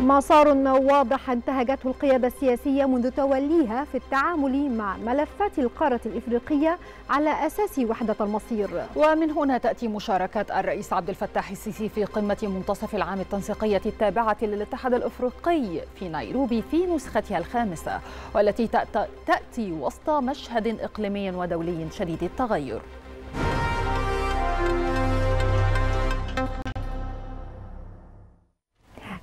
مسار واضح انتهجته القيادة السياسية منذ توليها في التعامل مع ملفات القارة الإفريقية على أساس وحدة المصير. ومن هنا تأتي مشاركة الرئيس عبد الفتاح السيسي في قمة منتصف العام التنسيقية التابعة للاتحاد الإفريقي في نيروبي في نسختها الخامسة، والتي تأتي وسط مشهد إقليمي ودولي شديد التغير.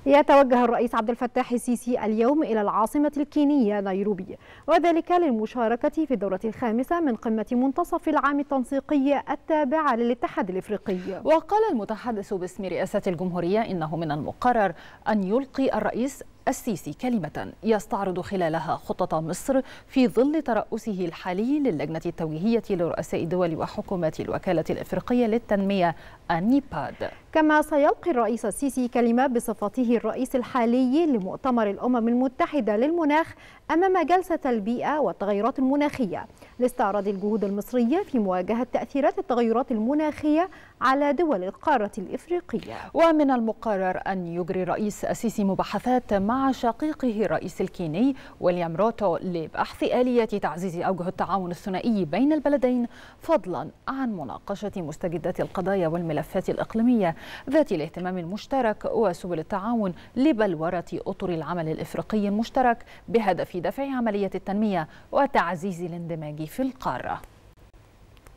يتوجه الرئيس عبد الفتاح السيسي اليوم إلى العاصمة الكينية نيروبي، وذلك للمشاركة في الدورة الخامسة من قمة منتصف العام التنسيقية التابعة للاتحاد الإفريقي. وقال المتحدث باسم رئاسة الجمهورية إنه من المقرر أن يلقي الرئيس السيسي كلمة يستعرض خلالها خطة مصر في ظل ترأسه الحالي للجنة التوجيهية لرؤساء دول وحكومات الوكالة الإفريقية للتنمية أنيباد. كما سيلقي الرئيس السيسي كلمة بصفته الرئيس الحالي لمؤتمر الأمم المتحدة للمناخ أمام جلسة البيئة والتغيرات المناخية لاستعراض الجهود المصرية في مواجهة تأثيرات التغيرات المناخية على دول القارة الإفريقية. ومن المقرر أن يجري الرئيس السيسي مباحثات مع شقيقه الرئيس الكيني وليام روتو لبحث آليات تعزيز أوجه التعاون الثنائي بين البلدين، فضلا عن مناقشة مستجدات القضايا والملفات الإقليمية ذات الاهتمام المشترك وسبل التعاون لبلورة أطر العمل الإفريقي المشترك بهدف دفع عملية التنمية وتعزيز الاندماج في القارة.